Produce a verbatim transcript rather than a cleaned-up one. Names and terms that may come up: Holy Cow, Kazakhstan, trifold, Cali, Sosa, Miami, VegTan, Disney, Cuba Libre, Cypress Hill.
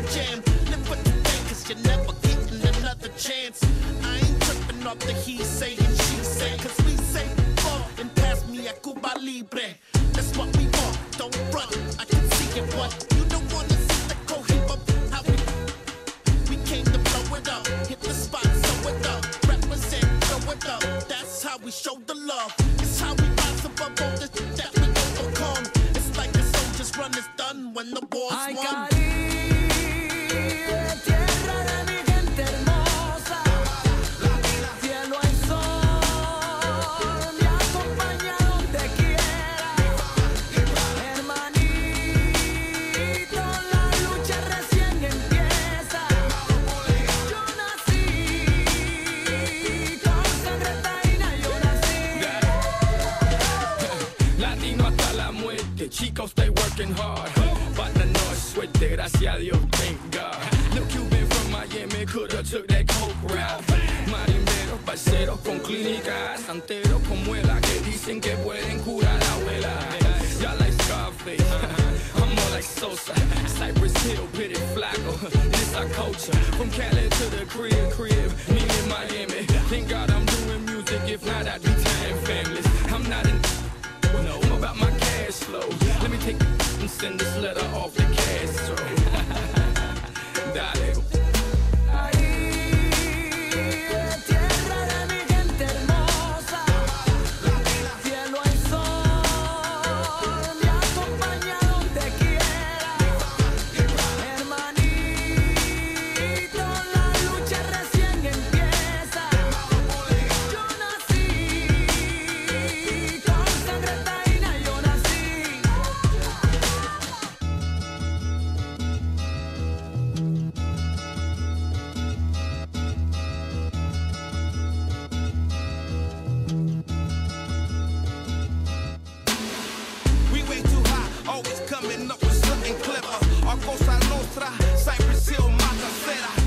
another jam. Live with the thing, cause you're never getting another chance. I ain't tripping off the he say and she say, cause we say fall and pass me a Cuba Libre. That's what we want, don't run. I can see it, what you don't want to see the cohesion of how we we came to blow it up, hit the spot, so it up, represent, throw it up. That's how we show the love. It's how we rise above all the shit that we overcome. It's like the soldiers' run is done when the war's I won. Got it. Chicos, they working hard, but the noise, suerte, gracias a Dios, thank God. No Cuban from Miami coulda took that coke route. Marineros, parceros con clínicas, santeros con muela que dicen que pueden curar la abuela. Y'all like Scarface, I'm more like Sosa. Cypress Hill, Pitty Flaco, this our culture. From Cali to the crib, crib, me in Miami. Thank God I'm doing music, if not I'd be tearing families. I'm not in, no, I'm about my cash flow. Let me take and send this letter off the Castro. Dale. Always coming up with something clever. Our cosa nostra, Cypress Hill, my casera.